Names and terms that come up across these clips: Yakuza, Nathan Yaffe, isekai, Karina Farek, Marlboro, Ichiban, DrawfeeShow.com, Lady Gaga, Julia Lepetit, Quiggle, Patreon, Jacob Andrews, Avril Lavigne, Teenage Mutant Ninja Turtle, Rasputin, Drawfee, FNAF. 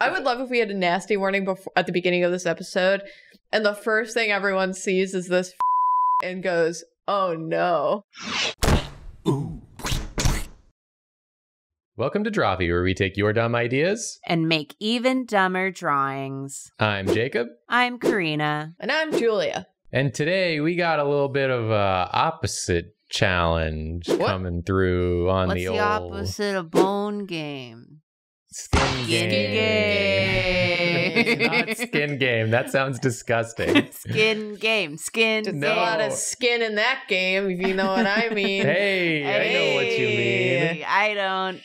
I would love if we had a nasty warning before at the beginning of this episode, and the first thing everyone sees is this and goes, "Oh no." Ooh. Welcome to Drawfee, where we take your dumb ideas and make even dumber drawings. I'm Jacob. I'm Karina. And I'm Julia. And today we got a little bit of a opposite challenge coming through on What's the opposite of bone game? Skin game. It's not skin game. That sounds disgusting. Skin game. There's a lot of skin in that game, if you know what I mean. Hey, I know what you mean.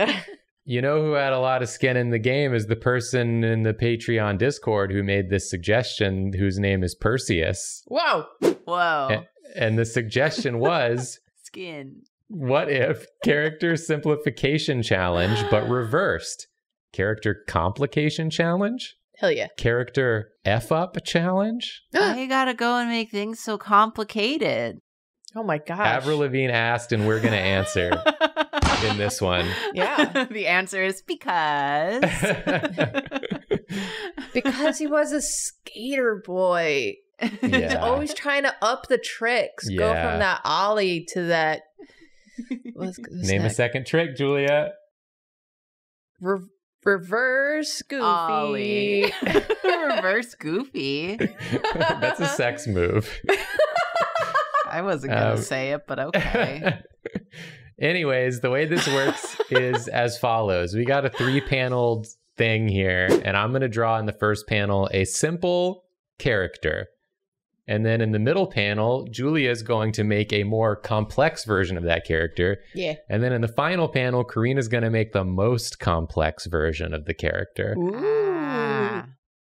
I don't. You know who had a lot of skin in the game is the person in the Patreon Discord who made this suggestion, whose name is Perseus. Whoa. And the suggestion was... skin. What if character simplification challenge, but reversed? Character complication challenge? Hell yeah. Character F up challenge? Why you gotta go and make things so complicated? Oh my gosh. Avril Lavigne asked, and we're gonna answer in this one. Yeah. The answer is because. Because he was a skater boy. He's always trying to up the tricks. Yeah. Go from that ollie to that. Name a second trick, Julia. Reverse Goofy. Ollie. Reverse Goofy. That's a sex move. I wasn't going to say it, but okay. Anyways, the way this works is as follows. We got a three-paneled thing here, and I'm going to draw in the first panel a simple character. And then in the middle panel, Julia is going to make a more complex version of that character. Yeah. And then in the final panel, Karina's going to make the most complex version of the character. Ooh.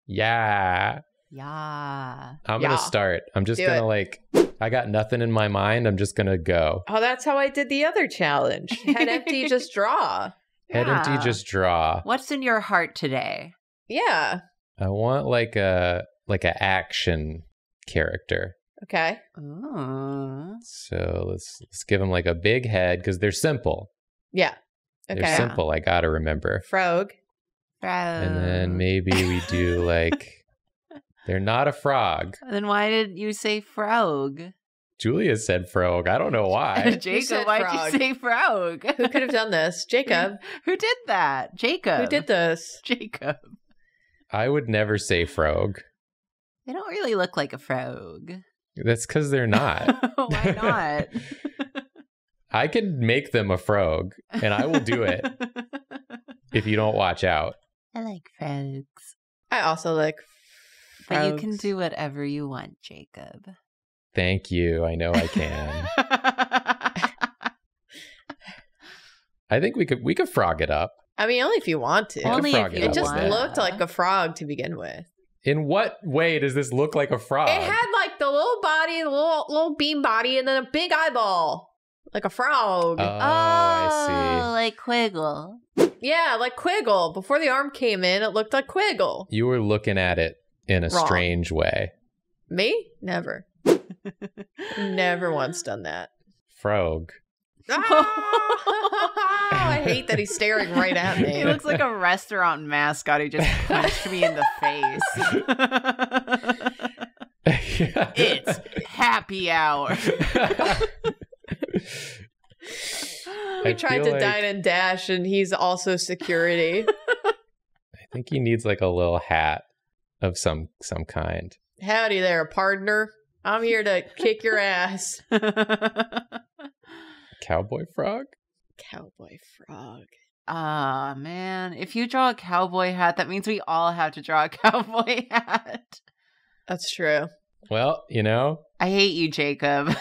Yeah. Yeah. I'm going to start. I'm just going to I got nothing in my mind. I'm just going to go. Oh, that's how I did the other challenge. Head empty, just draw. Head empty, just draw. What's in your heart today? Yeah. I want like a action character. Okay. So let's give them like a big head because they're simple. Yeah. Okay. They're simple. I gotta remember. Frog. And then maybe we do like they're not a frog. Then why did you say frog? Julia said frog. I don't know why. Jacob, why'd you say frog? Who could have done this? Jacob. Who did that? Jacob. Who did this? Jacob. I would never say frog. They don't really look like a frog. That's because they're not. Why not? I can make them a frog, and I will do it if you don't watch out. I like frogs. I also like frogs. But you can do whatever you want, Jacob. Thank you. I know I can. I think we could frog it up. I mean, only if you want to. Only if you want. It just looked like a frog to begin with. In what way does this look like a frog? It had like the little body, the little bean body, and then a big eyeball. Like a frog. Oh, I see. Like Quiggle. Yeah, like Quiggle. Before the arm came in, it looked like Quiggle. You were looking at it in a strange way. Me? Never. Never once done that. Frog. Oh, I hate that he's staring right at me. He looks like a restaurant mascot. He just punched me in the face. It's happy hour. We tried to dine and dash, and he's also security. I think he needs like a little hat of some kind. Howdy there, partner. I'm here to kick your ass. Cowboy frog. Ah, man. If you draw a cowboy hat, that means we all have to draw a cowboy hat. That's true. Well, you know. I hate you, Jacob.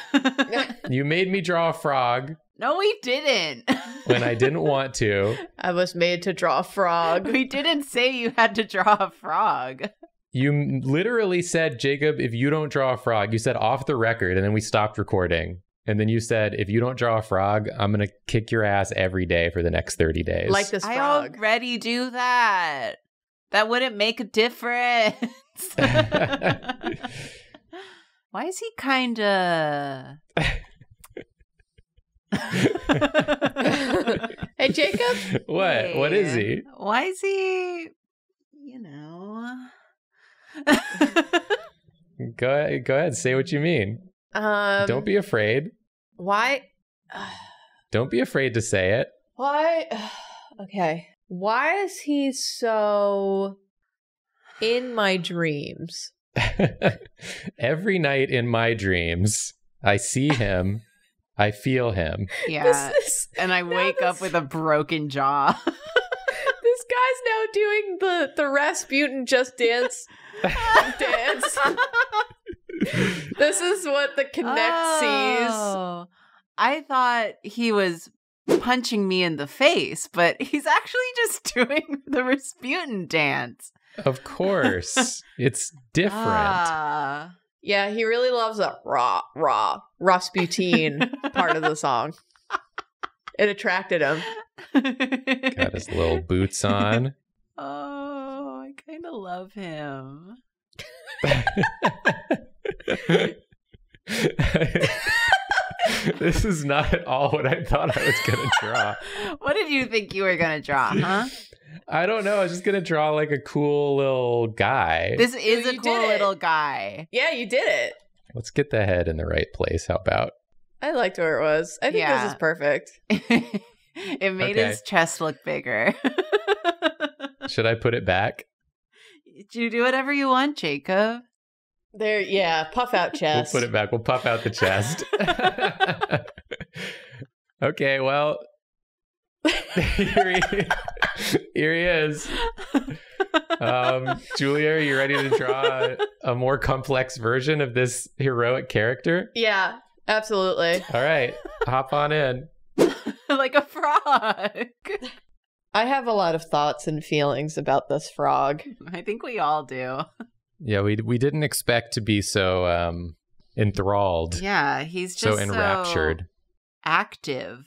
You made me draw a frog. No, we didn't. When I didn't want to. I was made to draw a frog. We didn't say you had to draw a frog. You literally said, Jacob, if you don't draw a frog, you said off the record, and then we stopped recording. And then you said, if you don't draw a frog, I'm going to kick your ass every day for the next 30 days. Like this frog. I already do that. That wouldn't make a difference. Why is he kind of... Hey, Jacob? What? Hey. What is he? Why is he, you know? Go ahead. Say what you mean. Don't be afraid. Why? Don't be afraid to say it. Why? Okay. Why is he so in my dreams? Every night in my dreams, I see him. I feel him. Yeah. And I wake up with a broken jaw. This guy's now doing the Rasputin Just Dance dance. This is what the Connect sees. I thought he was punching me in the face, but he's actually just doing the Rasputin dance. Of course. It's different. Yeah, he really loves that Rasputin part of the song. It attracted him. Got his little boots on. Oh, I kind of love him. This is not at all what I thought I was going to draw. What did you think you were going to draw, huh? I don't know. I was just going to draw like a cool little guy. This is a cool little guy. Yeah, you did it. Let's get the head in the right place. How about? I liked where it was. I think this is perfect. It made his chest look bigger. Should I put it back? You do whatever you want, Jacob. There, yeah, puff out chest. We'll put it back. We'll puff out the chest. Okay, well, here he is. Julia, are you ready to draw a more complex version of this heroic character? Yeah, absolutely. All right, hop on in. Like a frog. I have a lot of thoughts and feelings about this frog. I think we all do. Yeah, we didn't expect to be so enthralled. Yeah, he's just so enraptured. So active.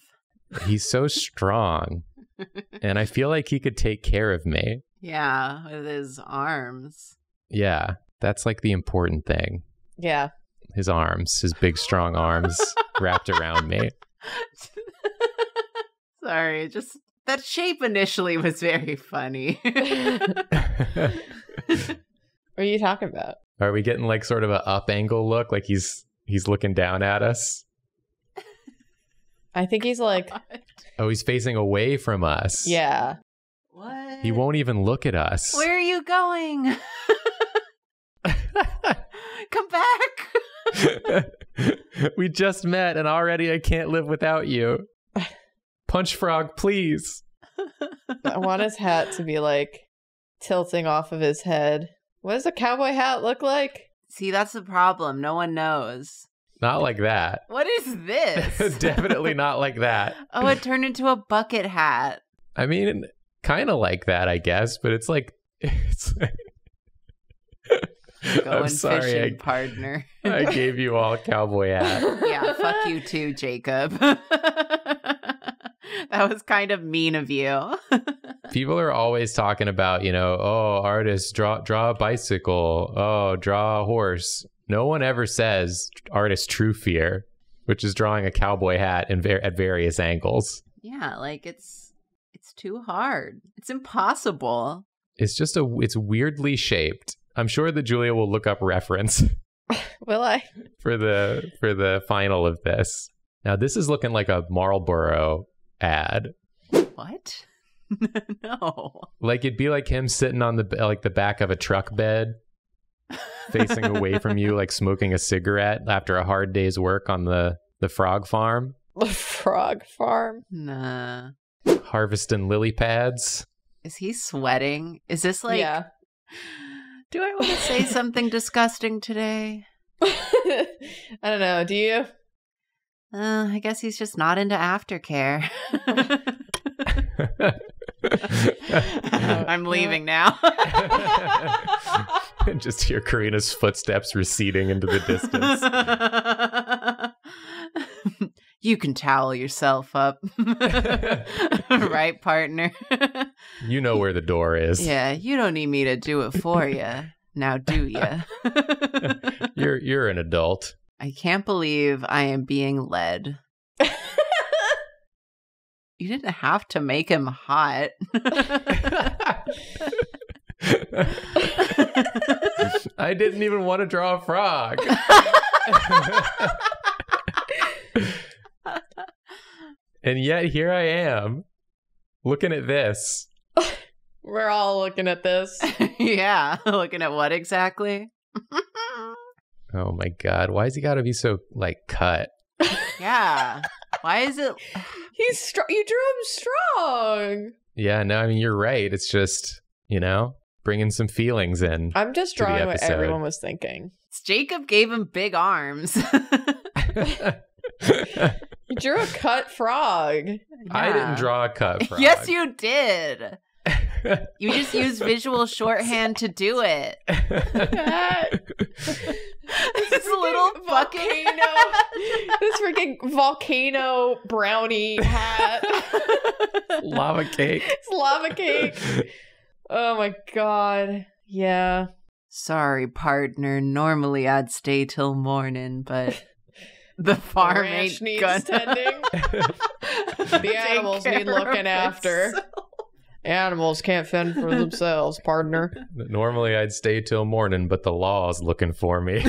He's so strong. And I feel like he could take care of me. Yeah, with his arms. Yeah, that's like the important thing. Yeah. His arms, his big strong arms wrapped around me. Sorry, just that shape initially was very funny. What are you talking about? Are we getting like sort of an up angle look? Like he's looking down at us? I think he's like... Oh, he's facing away from us. Yeah. What? He won't even look at us. Where are you going? Come back. We just met and already I can't live without you. Punch frog, please. I want his hat to be like tilting off of his head. What does a cowboy hat look like? See, that's the problem. No one knows. Not like that. What is this? Definitely not like that. Oh, it turned into a bucket hat. I mean, kind of like that, I guess, but it's like... Going fishing, partner. I gave you all cowboy hat. Yeah, fuck you too, Jacob. That was kind of mean of you. People are always talking about, you know, oh, artists, draw a bicycle. Oh, draw a horse. No one ever says artist's true fear, which is drawing a cowboy hat at various angles. Yeah, like it's too hard. It's impossible. It's just it's weirdly shaped. I'm sure that Julia will look up reference. Will I? For the final of this. Now, this is looking like a Marlboro ad. What? No. Like it'd be like him sitting on the back of a truck bed, facing away from you, like smoking a cigarette after a hard day's work on the frog farm. The frog farm? Nah. Harvesting lily pads. Is he sweating? Is this like? Yeah. Do I want to say something disgusting today? I don't know. Do you? I guess he's just not into aftercare. I'm leaving now. Just hear Karina's footsteps receding into the distance. You can towel yourself up. Right, partner? You know where the door is. Yeah, you don't need me to do it for you. Now, do you? You're an adult. I can't believe I am being led. you didn't have to make him hot. I didn't even want to draw a frog. And yet here I am looking at this. We're all looking at this. Yeah. Looking at what exactly? Oh my God. Why has he got to be so like cut? Yeah. Why is it? He's strong. You drew him strong. Yeah. No, I mean, you're right. It's just, you know, bringing some feelings in. I'm just drawing what everyone was thinking. Jacob gave him big arms. You drew a cut frog. Yeah. I didn't draw a cut frog. Yes, you did. You just used visual shorthand to do it. This little volcano, this freaking volcano brownie hat. Lava cake. It's lava cake. Oh my God. Yeah. Sorry, partner. Normally I'd stay till morning, but the farm ranch needs tending. The animals need looking after. Animals can't fend for themselves, partner. Normally I'd stay till morning, but the law's looking for me.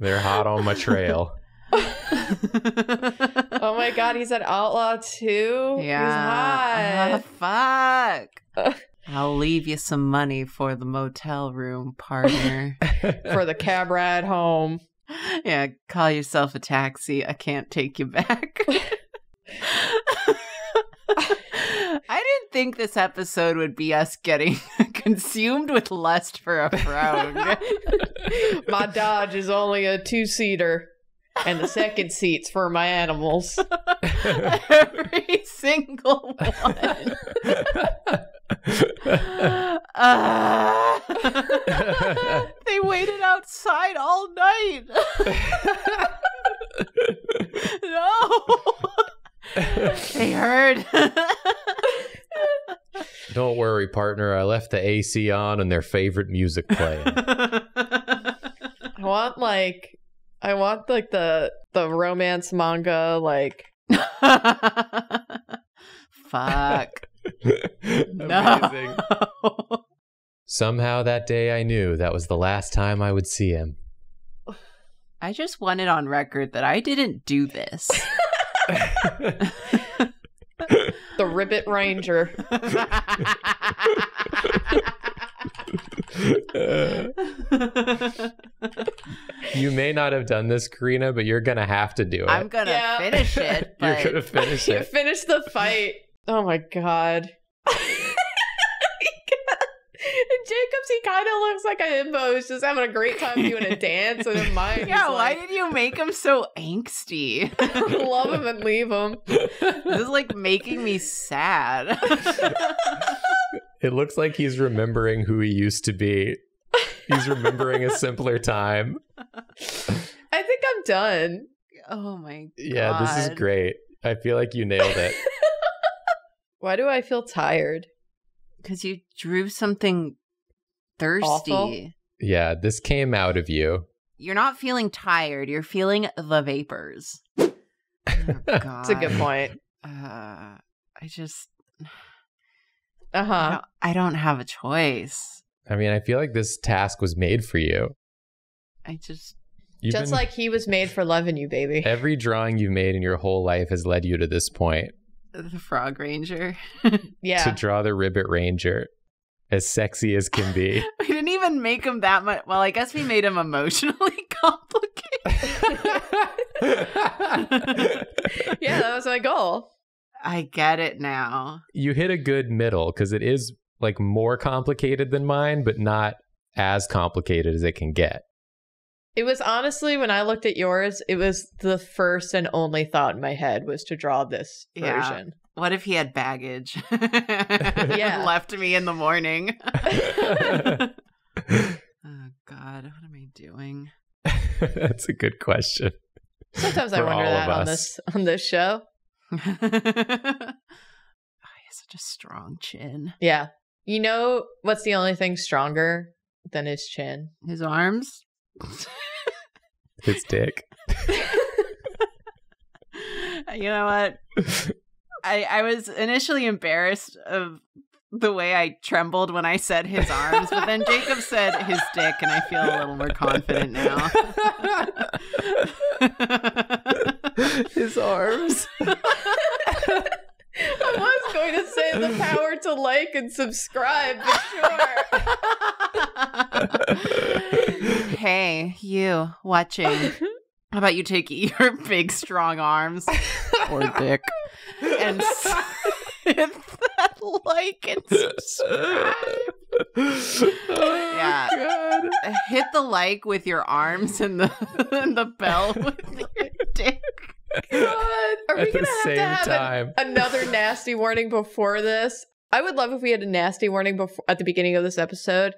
They're hot on my trail. Oh my God, he's an outlaw too? Yeah. He's hot. Oh, fuck. I'll leave you some money for the motel room, partner. For the cab ride home. Yeah, call yourself a taxi. I can't take you back. I didn't think this episode would be us getting consumed with lust for a frog. My Dodge is only a two-seater, and the second seat's for my animals. Every single one. They waited outside all night. No. They heard. Don't worry, partner. I left the AC on and their favorite music playing. I want like the romance manga, like. Fuck. Amazing. No. Somehow that day I knew that was the last time I would see him. I just want it on record that I didn't do this. The Ribbit Ranger. You may not have done this, Karina, but you're gonna have to do it. I'm gonna finish it. But... You're gonna finish it. Finish the fight. Oh my God. Jacob's, he kind of looks like a himbo who's just having a great time doing a dance. And mine, yeah, like, why did you make him so angsty? Love him and leave him. This is like making me sad. It looks like he's remembering who he used to be. He's remembering a simpler time. I think I'm done. Oh my God. Yeah, this is great. I feel like you nailed it. Why do I feel tired? Because you drew something thirsty. Awful. Yeah, this came out of you. You're not feeling tired. You're feeling the vapors. Oh, God. That's a good point. I just... I don't have a choice. I mean, I feel like this task was made for you. I just... Just like he was made for loving you, baby. Every drawing you made in your whole life has led you to this point. The Frog Ranger. Yeah. To draw the Ribbit Ranger. As sexy as can be. We didn't even make him that much. Well, I guess we made him emotionally complicated. Yeah, that was my goal. I get it now. You hit a good middle because it is like more complicated than mine, but not as complicated as it can get. It was honestly, when I looked at yours, it was the first and only thought in my head was to draw this version. Yeah. What if he had baggage? Yeah. Left me in the morning. Oh, God. What am I doing? That's a good question. Sometimes I wonder that on this show. Oh, he has such a strong chin. Yeah. You know what's the only thing stronger than his chin? His arms? His dick. You know what? I was initially embarrassed of the way I trembled when I said his arms, but then Jacob said his dick, and I feel a little more confident now. His arms. I was going to say the power to like and subscribe, but sure. Hey, you watching. How about you take your big, strong arms or dick and hit that like and subscribe? Oh, yeah. God. Hit the like with your arms and the bell with your dick. God, are we gonna have to have another nasty warning before this? I would love if we had a nasty warning before at the beginning of this episode,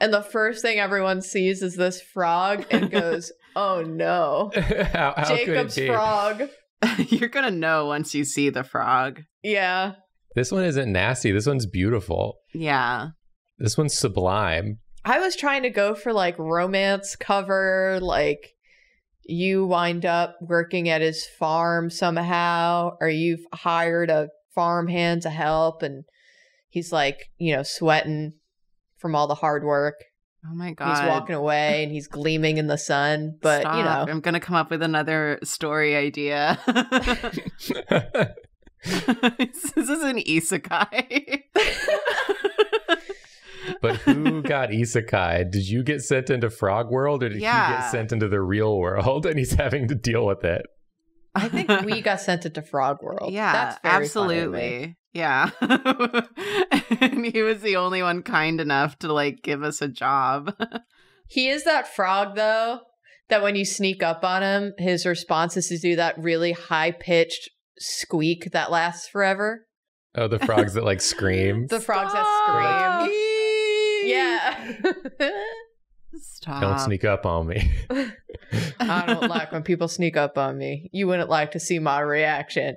and the first thing everyone sees is this frog and goes, "Oh no, how Jacob's frog!" You're gonna know once you see the frog. Yeah, this one isn't nasty. This one's beautiful. Yeah, this one's sublime. I was trying to go for like romance cover, like. You wind up working at his farm somehow, or you've hired a farmhand to help, and he's like, you know, sweating from all the hard work. Oh my God. He's walking away and he's gleaming in the sun, but stop. You know. I'm going to come up with another story idea. This is an isekai. But who got isekai? Did you get sent into Frog World, or did he get sent into the real world and he's having to deal with it? I think we got sent into Frog World. Yeah, that's very absolutely. Yeah. And he was the only one kind enough to like give us a job. He is that frog though, that when you sneak up on him, his response is to do that really high-pitched squeak that lasts forever. Oh, the frogs that like scream. The frogs Stop! That scream. Yeah. Stop. Don't sneak up on me. I don't like when people sneak up on me. You wouldn't like to see my reaction.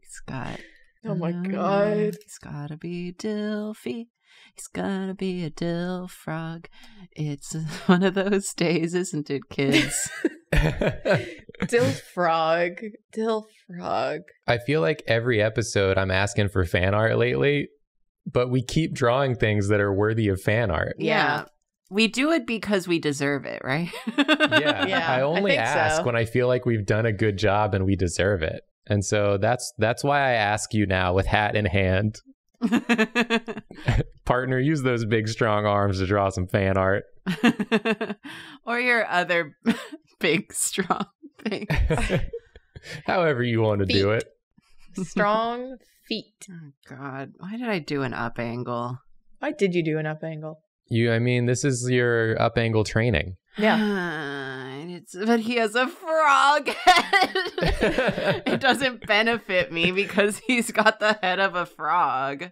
Scott. Oh my God. He's gotta be Drawfee. He's gotta be a dill frog. It's one of those days, isn't it, kids? Dill frog. Dill frog. I feel like every episode I'm asking for fan art lately, but we keep drawing things that are worthy of fan art. Yeah. We do it because we deserve it, right? Yeah. I only ask when I feel like we've done a good job and we deserve it. And so that's why I ask you now with hat in hand. Partner, use those big strong arms to draw some fan art. Or your other big strong things. However you want to do it. Strong feet. Oh God, why did I do an up angle? Why did you do an up angle? I mean, this is your up angle training. Yeah. But he has a frog head. It doesn't benefit me because he's got the head of a frog.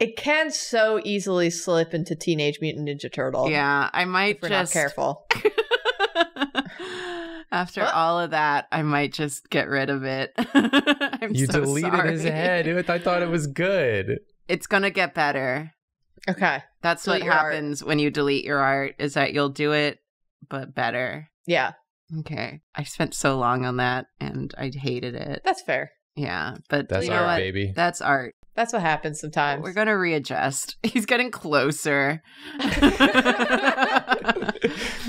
It can so easily slip into Teenage Mutant Ninja Turtle. Yeah, I might if we're just not careful. After all of that, I might just get rid of it. I'm you so deleted sorry. His head. I thought it was good. It's gonna get better. Okay, that's delete what happens art. When you delete your art. Is that you'll do it, but better. Yeah. Okay. I spent so long on that and I hated it. That's fair. Yeah. But that's art, what? Baby. That's art. That's what happens sometimes. We're going to readjust. He's getting closer.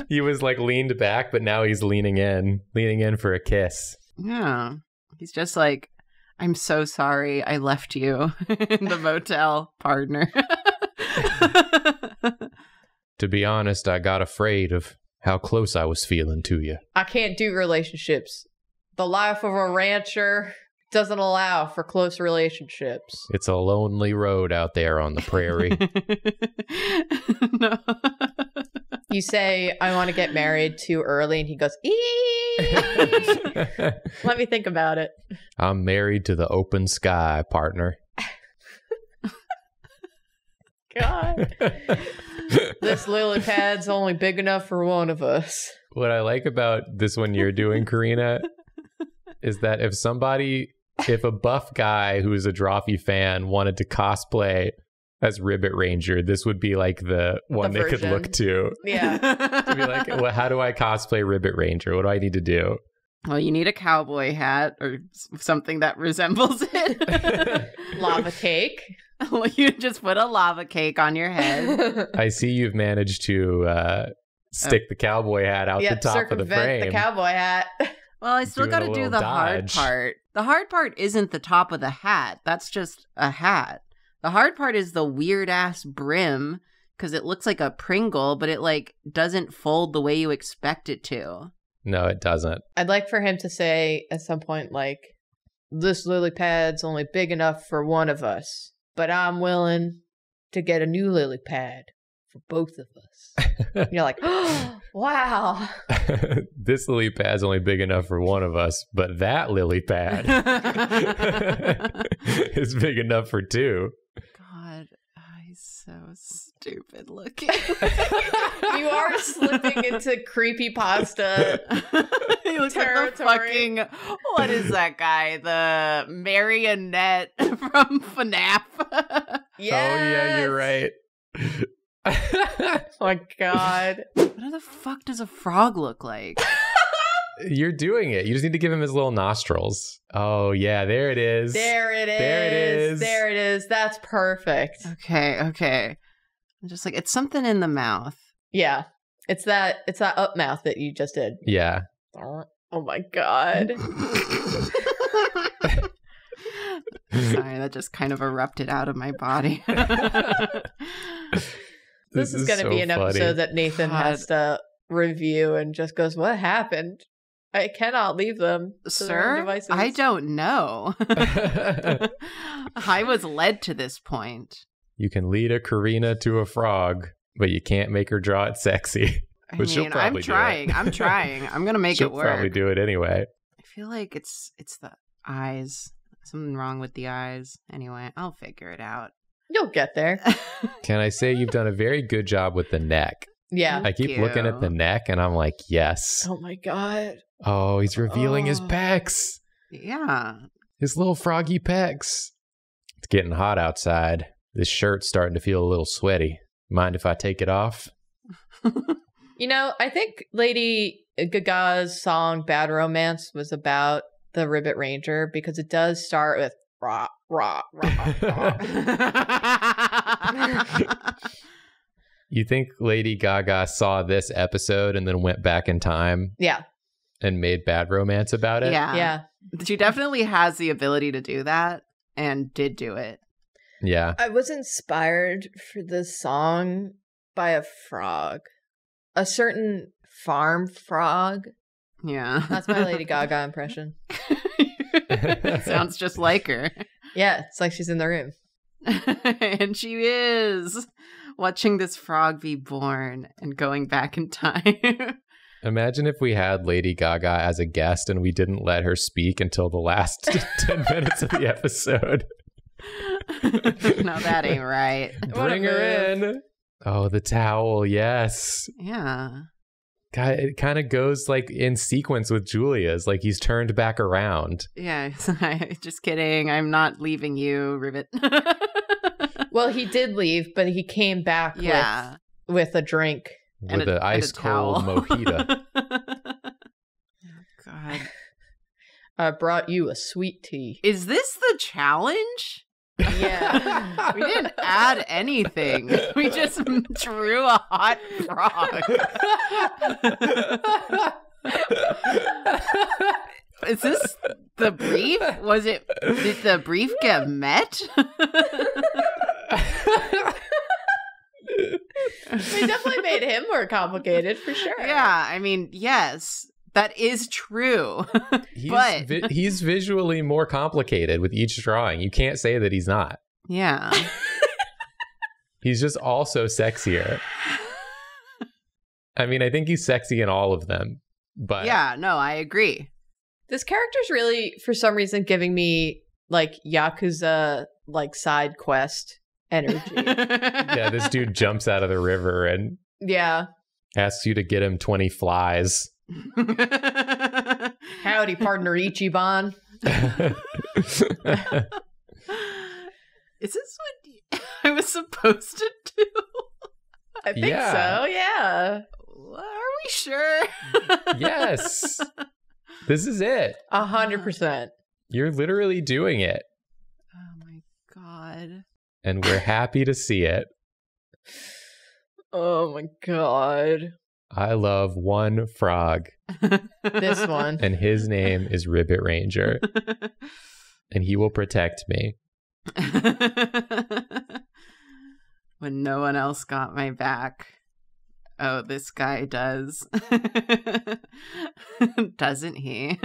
He was like leaned back, but now he's leaning in for a kiss. Yeah. He's just like, I'm so sorry I left you in the motel, partner. To be honest, I got afraid of how close I was feeling to you. I can't do relationships. The life of a rancher doesn't allow for close relationships. It's a lonely road out there on the prairie. No. You say, I want to get married too early, and he goes, eee! Let me think about it. I'm married to the open sky, partner. God. This lily pad's only big enough for one of us. What I like about this one you're doing, Karina, is that if a buff guy who is a Drawfee fan wanted to cosplay as Ribbit Ranger, this would be like the one they could look to. Yeah. To be like, well, how do I cosplay Ribbit Ranger? What do I need to do? Well, you need a cowboy hat or something that resembles it. Lava cake. Well, you just put a lava cake on your head. I see you've managed to stick the cowboy hat out the top of the frame. Circumvent the cowboy hat. Well, I still got to do the dodge. Hard part. The hard part isn't the top of the hat. That's just a hat. The hard part is the weird-ass brim, because it looks like a Pringle, but it, like, doesn't fold the way you expect it to. No, it doesn't. I'd like for him to say at some point, like, this lily pad's only big enough for one of us, but I'm willing to get a new lily pad for both of us. And you're like, oh, wow. This lily pad's only big enough for one of us, but that lily pad is big enough for two. God, he's so stupid looking. You are slipping into creepypasta He looks territory. Like the fucking, what is that guy? The marionette from FNAF. Yes. Oh, yeah, you're right. Oh my God. What the fuck does a frog look like? You're doing it. You just need to give him his little nostrils. Oh, yeah. There it is. There it is. There it is. There it is. That's perfect. Okay. Okay. I'm just like, it's something in the mouth. Yeah. It's that up mouth that you just did. Yeah. Oh, my God. Sorry. That just kind of erupted out of my body. This is going to be an episode that Nathan has to review and just goes, what happened? I cannot leave them. Sir, I don't know. I was led to this point. You can lead a Karina to a frog, but you can't make her draw it sexy. But she'll probably do it. I'm trying. I'm going to make it work. She'll probably do it anyway. I feel like it's the eyes. Something wrong with the eyes. Anyway, I'll figure it out. You'll get there. Can I say you've done a very good job with the neck? Yeah. I keep looking at the neck and I'm like, yes. Oh my God. Oh, he's revealing his pecs. Yeah. His little froggy pecs. It's getting hot outside. This shirt's starting to feel a little sweaty. Mind if I take it off? You know, I think Lady Gaga's song Bad Romance was about the Ribbit Ranger because it does start with rah, rah, rah, rah. You think Lady Gaga saw this episode and then went back in time? Yeah. And made Bad Romance about it? Yeah. Yeah. She definitely has the ability to do that and did do it. Yeah. I was inspired for this song by a frog. A certain farm frog. Yeah. That's my Lady Gaga impression. It sounds just like her. Yeah. It's like she's in the room. And she is. Watching this frog be born and going back in time. Imagine if we had Lady Gaga as a guest and we didn't let her speak until the last 10 minutes of the episode. No, that ain't right. Bring her in. Oh, the towel. Yes. Yeah. God, it kind of goes like in sequence with Julia's, like he's turned back around. Yeah. Just kidding. I'm not leaving you, Ribbit. Well, he did leave, but he came back with a drink. With an ice-cold mojito. God. I brought you a sweet tea. Is this the challenge? Yeah. We didn't add anything. We just drew a hot frog. Is this the brief? Did the brief get met? They definitely made him more complicated for sure. Yeah, I mean, yes, that is true. But he's visually more complicated with each drawing. You can't say that he's not. Yeah. He's just also sexier. I mean, I think he's sexy in all of them, but yeah, no, I agree. This character's really, for some reason, giving me like Yakuza, like side quest energy. Yeah, this dude jumps out of the river and asks you to get him 20 flies. Howdy, partner Ichiban. Is this what was supposed to do? I think so, yeah. Are we sure? Yes. This is it. 100%. You're literally doing it. Oh, my God. And we're happy to see it. Oh, my God. I love one frog. This one. And his name is Ribbit Ranger. And he will protect me. When no one else got my back. Oh, this guy does. Doesn't he?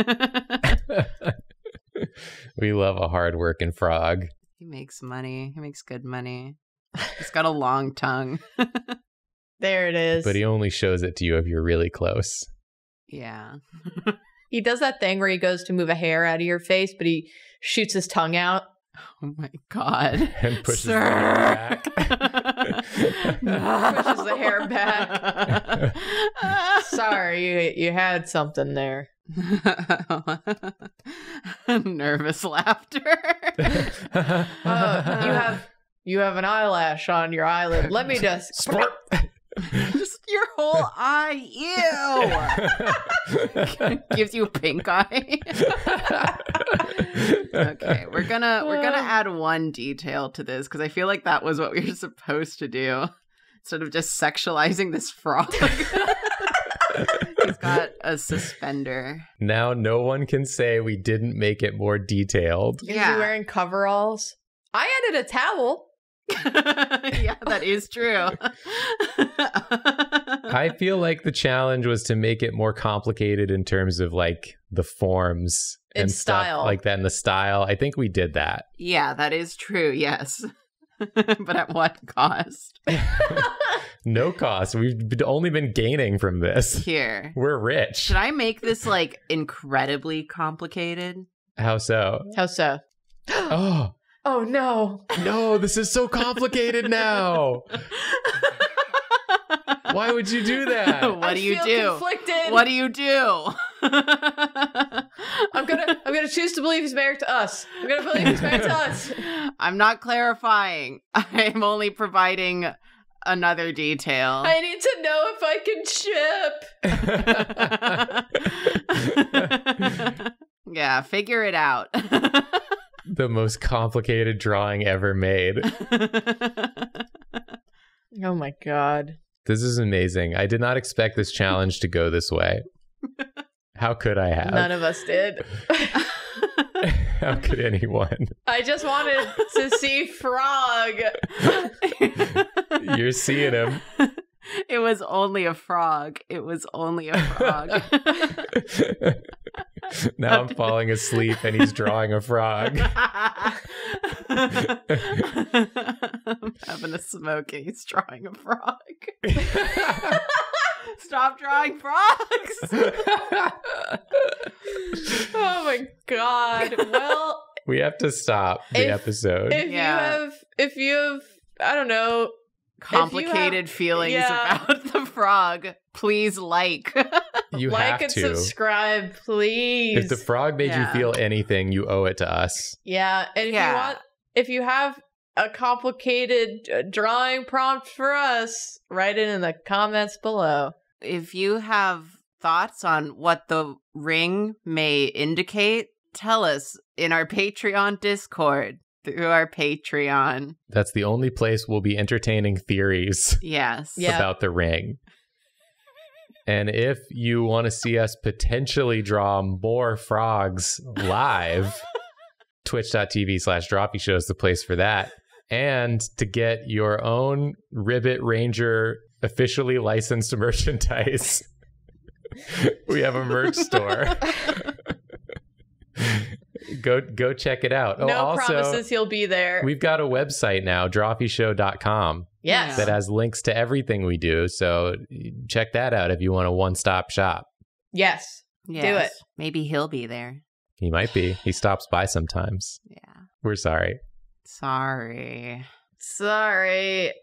We love a hard-working frog. He makes money. He makes good money. He's got a long tongue. There it is. But he only shows it to you if you're really close. Yeah. He does that thing where he goes to move a hair out of your face, but he shoots his tongue out. Oh my God. And pushes the hair back. No. Pushes the hair back. Sorry, you had something there. Nervous laughter. Oh, you have an eyelash on your eyelid. Let me just splurt. Just your whole eye, ew. Gives you a pink eye. Okay, we're gonna add one detail to this because I feel like that was what we were supposed to do, instead of just sexualizing this frog. He's got a suspender. Now no one can say we didn't make it more detailed. Yeah, you wearing coveralls. I added a towel. Yeah, that is true. I feel like the challenge was to make it more complicated in terms of like the forms and style, stuff like that, and the style. I think we did that. Yeah, that is true. Yes. But at what cost? No cost. We've only been gaining from this. Here, we're rich. Should I make this like incredibly complicated? How so? How so? Oh. Oh, no. No, this is so complicated now. Why would you do that? What do you do? Conflicted. What do you do? I'm gonna choose to believe he's married to us. I'm gonna believe he's married to us. I'm not clarifying. I'm only providing another detail. I need to know if I can ship. Yeah, figure it out. The most complicated drawing ever made. Oh my God. This is amazing. I did not expect this challenge to go this way. How could I have? None of us did. How could anyone? I just wanted to see Frog. You're seeing him. It was only a frog. It was only a frog. Now I'm falling asleep and he's drawing a frog. I'm having a smoke and he's drawing a frog. Stop drawing frogs. Oh my God. Well, we have to stop the episode. If you have, I don't know, complicated feelings about the frog, please you like and subscribe, please. If the frog made you feel anything, you owe it to us. Yeah. And if you have a complicated drawing prompt for us, write it in the comments below. If you have thoughts on what the ring may indicate, tell us in our Patreon Discord. Through our Patreon. That's the only place we'll be entertaining theories about the ring. And if you want to see us potentially draw more frogs live, twitch.tv/DrawfeeShow is the place for that. And to get your own Ribbit Ranger officially licensed merchandise, we have a merch store. Go check it out. No promises he'll be there. We've got a website now, DrawfeeShow.com. Yes. That has links to everything we do. So check that out if you want a one-stop shop. Yes. Do it. Maybe he'll be there. He might be. He stops by sometimes. Yeah. We're sorry. Sorry.